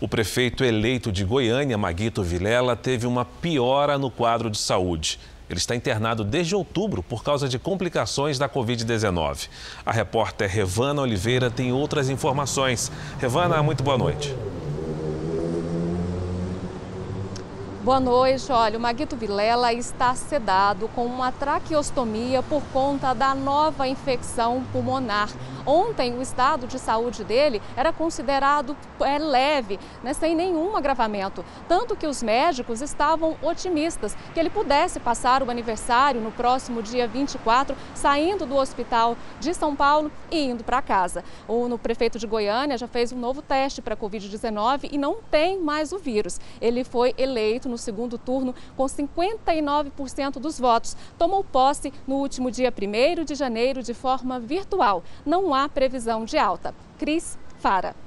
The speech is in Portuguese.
O prefeito eleito de Goiânia, Maguito Vilela, teve uma piora no quadro de saúde. Ele está internado desde outubro por causa de complicações da Covid-19. A repórter Revana Oliveira tem outras informações. Revana, muito boa noite. Boa noite. Olha, o Maguito Vilela está sedado com uma traqueostomia por conta da nova infecção pulmonar. Ontem, o estado de saúde dele era considerado leve, né, sem nenhum agravamento. Tanto que os médicos estavam otimistas que ele pudesse passar o aniversário no próximo dia 24, saindo do hospital de São Paulo e indo para casa. O prefeito de Goiânia já fez um novo teste para a Covid-19 e não tem mais o vírus. Ele foi eleito no segundo turno com 59% dos votos. Tomou posse no último dia 1º de janeiro de forma virtual. Não há previsão de alta. Cris Fara.